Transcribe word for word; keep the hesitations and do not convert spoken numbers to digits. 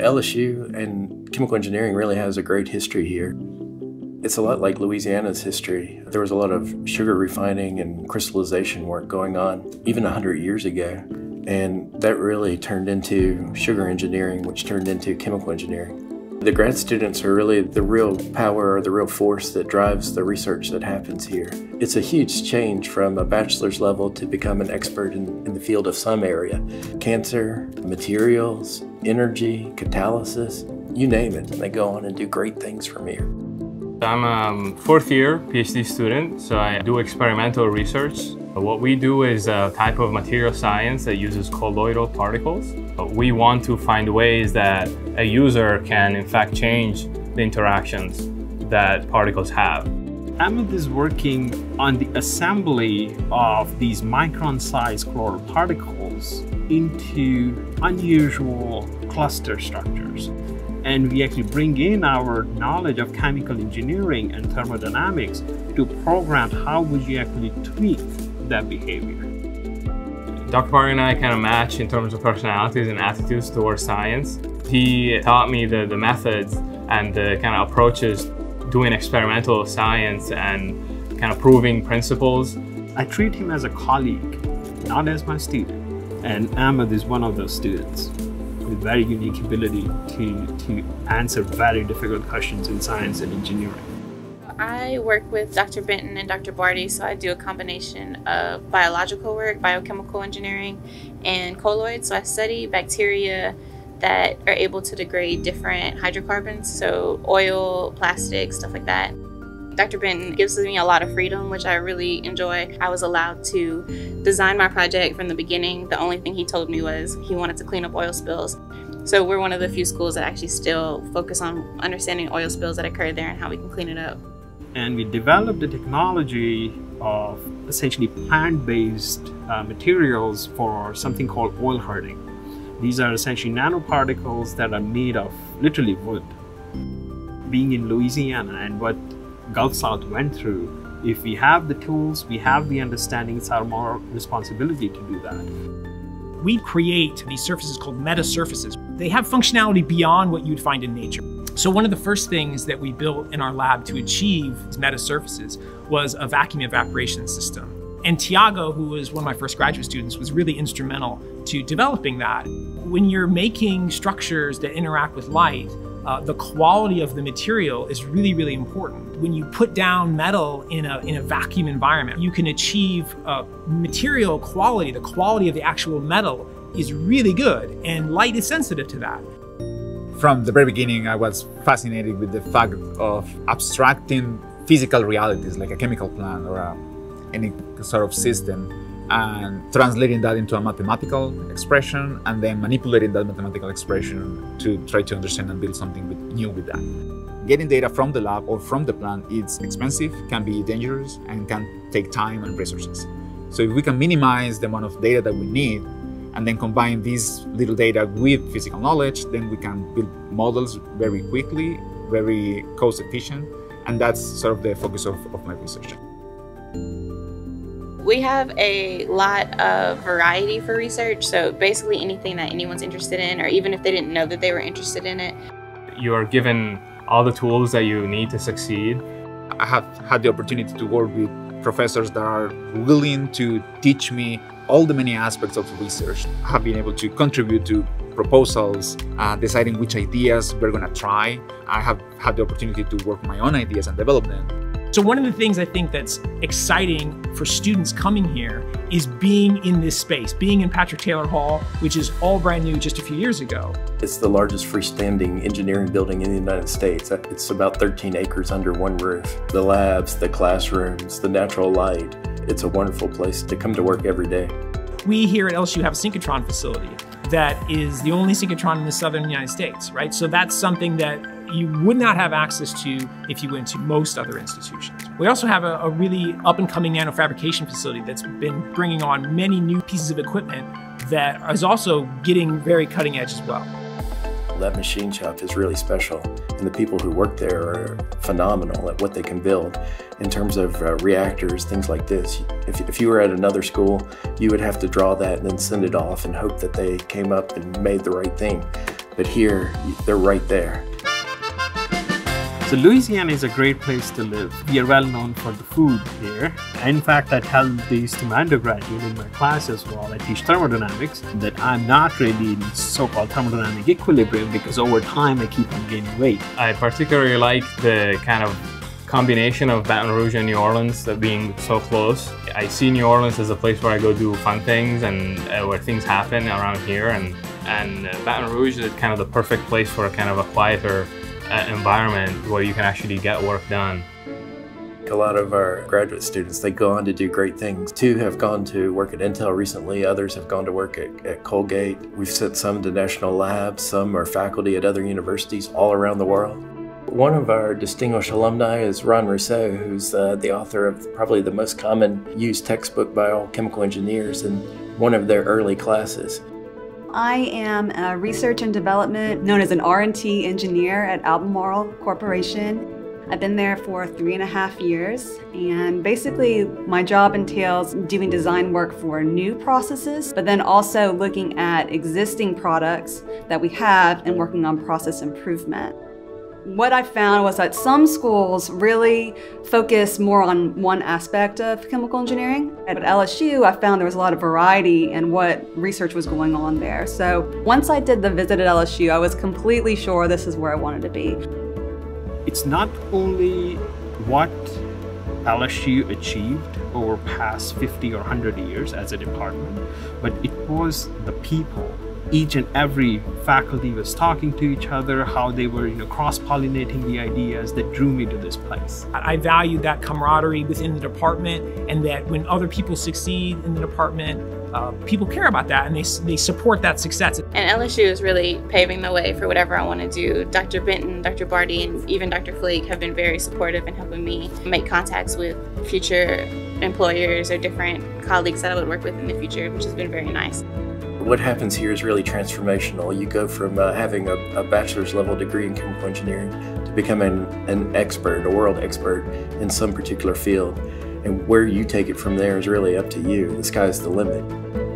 L S U and chemical engineering really has a great history here. It's a lot like Louisiana's history. There was a lot of sugar refining and crystallization work going on even a hundred years ago. And that really turned into sugar engineering, which turned into chemical engineering. The grad students are really the real power or the real force that drives the research that happens here. It's a huge change from a bachelor's level to become an expert in, in the field of some area. Cancer, materials, energy, catalysis, you name it. And they go on and do great things from here. I'm a fourth year PhD student, so I do experimental research. What we do is a type of material science that uses colloidal particles. We want to find ways that a user can in fact change the interactions that particles have. Amit is working on the assembly of these micron-sized colloidal particles into unusual cluster structures. And we actually bring in our knowledge of chemical engineering and thermodynamics to program how would you actually tweak that behavior. Doctor Pari and I kind of match in terms of personalities and attitudes towards science. He taught me the, the methods and the kind of approaches doing experimental science and kind of proving principles. I treat him as a colleague, not as my student. And Ahmed is one of those students with very unique ability to, to answer very difficult questions in science and engineering. I work with Doctor Benton and Doctor Barty, so I do a combination of biological work, biochemical engineering, and colloids. So I study bacteria that are able to degrade different hydrocarbons, so oil, plastic, stuff like that. Doctor Benton gives me a lot of freedom, which I really enjoy. I was allowed to design my project from the beginning. The only thing he told me was he wanted to clean up oil spills. So we're one of the few schools that actually still focus on understanding oil spills that occurred there and how we can clean it up. And we developed the technology of essentially plant-based uh, materials for something called oil herding. These are essentially nanoparticles that are made of literally wood. Being in Louisiana and what Gulf South went through, if we have the tools, we have the understanding, it's our moral responsibility to do that. We create these surfaces called meta-surfaces. They have functionality beyond what you'd find in nature. So one of the first things that we built in our lab to achieve these meta-surfaces was a vacuum evaporation system. And Tiago, who was one of my first graduate students, was really instrumental to developing that. When you're making structures that interact with light, Uh, the quality of the material is really, really important. When you put down metal in a, in a vacuum environment, you can achieve uh, material quality. The quality of the actual metal is really good, and light is sensitive to that. From the very beginning, I was fascinated with the fact of abstracting physical realities like a chemical plant or a, any sort of system and translating that into a mathematical expression and then manipulating that mathematical expression to try to understand and build something with, new with that. Getting data from the lab or from the plant is expensive, can be dangerous, and can take time and resources. So if we can minimize the amount of data that we need and then combine these little data with physical knowledge, then we can build models very quickly, very cost efficient, and that's sort of the focus of, of my research. We have a lot of variety for research, so basically anything that anyone's interested in, or even if they didn't know that they were interested in it. You are given all the tools that you need to succeed. I have had the opportunity to work with professors that are willing to teach me all the many aspects of research. I have been able to contribute to proposals, uh, deciding which ideas we're going to try. I have had the opportunity to work my own ideas and develop them. So one of the things I think that's exciting for students coming here is being in this space, being in Patrick Taylor Hall, which is all brand new just a few years ago. It's the largest freestanding engineering building in the United States. It's about thirteen acres under one roof. The labs, the classrooms, the natural light. It's a wonderful place to come to work every day. We here at L S U have a synchrotron facility that is the only synchrotron in the southern United States, right? So that's something that you would not have access to if you went to most other institutions. We also have a, a really up-and-coming nanofabrication facility that's been bringing on many new pieces of equipment that is also getting very cutting edge as well. That machine shop is really special, and the people who work there are phenomenal at what they can build in terms of uh, reactors, things like this. If, if you were at another school, you would have to draw that and then send it off and hope that they came up and made the right thing. but here, they're right there. So Louisiana is a great place to live. We are well known for the food here. In fact, I tell these to my undergraduate in my class as well. I teach thermodynamics, that I'm not really in so-called thermodynamic equilibrium because over time I keep on gaining weight. I particularly like the kind of combination of Baton Rouge and New Orleans being so close. I see New Orleans as a place where I go do fun things and uh, where things happen around here. And, and uh, Baton Rouge is kind of the perfect place for a kind of a quieter environment where you can actually get work done. A lot of our graduate students, they go on to do great things. Two have gone to work at Intel recently, others have gone to work at, at Colgate. We've sent some to national labs, some are faculty at other universities all around the world. One of our distinguished alumni is Ron Rousseau, who's uh, the author of probably the most common used textbook by all chemical engineers in one of their early classes. I am a research and development, known as an R and T engineer at Albemarle Corporation. I've been there for three and a half years, and basically my job entails doing design work for new processes, but then also looking at existing products that we have and working on process improvement. What I found was that some schools really focus more on one aspect of chemical engineering. At L S U, I found there was a lot of variety in what research was going on there. So once I did the visit at L S U, I was completely sure this is where I wanted to be. It's not only what L S U achieved over past fifty or a hundred years as a department, but it was the people. Each and every faculty was talking to each other, how they were, you know, cross-pollinating the ideas that drew me to this place. I value that camaraderie within the department, and that when other people succeed in the department, uh, people care about that and they, they support that success. And L S U is really paving the way for whatever I want to do. Doctor Benton, Doctor Barty, and even Doctor Fleek have been very supportive in helping me make contacts with future employers or different colleagues that I would work with in the future, which has been very nice. What happens here is really transformational. You go from uh, having a, a bachelor's level degree in chemical engineering to becoming an, an expert, a world expert in some particular field. And where you take it from there is really up to you. The sky's the limit.